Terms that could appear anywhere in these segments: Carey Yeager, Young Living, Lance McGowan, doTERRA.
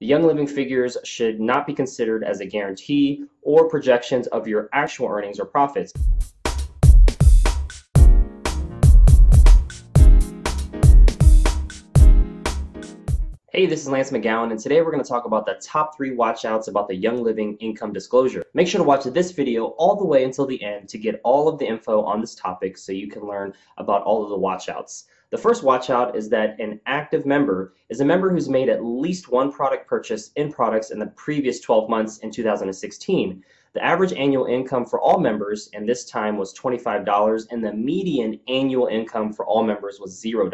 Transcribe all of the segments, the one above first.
The Young Living figures should not be considered as a guarantee or projections of your actual earnings or profits. Hey, this is Lance McGowan, and today we're going to talk about the top 3 watchouts about the Young Living income disclosure. Make sure to watch this video all the way until the end to get all of the info on this topic so you can learn about all of the watchouts. The first watchout is that an active member is a member who's made at least one product purchase in products in the previous 12 months in 2016. The average annual income for all members in this time was $25, and the median annual income for all members was $0.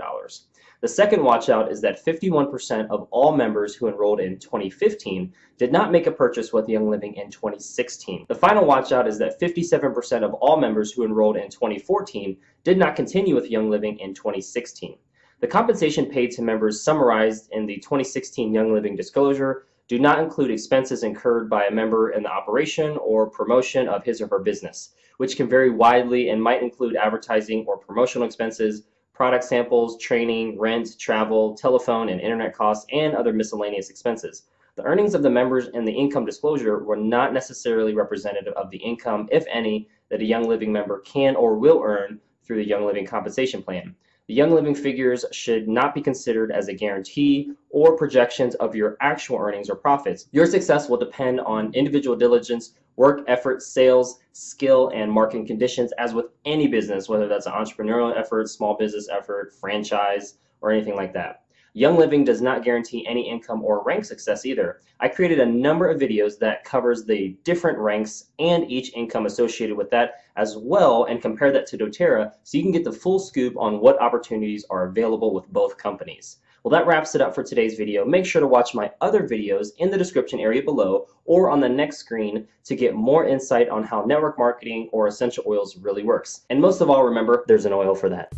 The second watchout is that 51% of all members who enrolled in 2015 did not make a purchase with Young Living in 2016. The final watchout is that 57% of all members who enrolled in 2014 did not continue with Young Living in 2016. The compensation paid to members summarized in the 2016 Young Living disclosure do not include expenses incurred by a member in the operation or promotion of his or her business, which can vary widely and might include advertising or promotional expenses, product samples, training, rent, travel, telephone and internet costs, and other miscellaneous expenses. The earnings of the members in the income disclosure were not necessarily representative of the income, if any, that a Young Living member can or will earn through the Young Living compensation plan. The Young Living figures should not be considered as a guarantee or projections of your actual earnings or profits. Your success will depend on individual diligence, work effort, sales, skill, and market conditions, as with any business, whether that's an entrepreneurial effort, small business effort, franchise, or anything like that. Young Living does not guarantee any income or rank success either. I created a number of videos that covers the different ranks and each income associated with that as well, and compare that to doTERRA so you can get the full scoop on what opportunities are available with both companies. Well, that wraps it up for today's video. Make sure to watch my other videos in the description area below or on the next screen to get more insight on how network marketing or essential oils really works. And most of all, remember, there's an oil for that.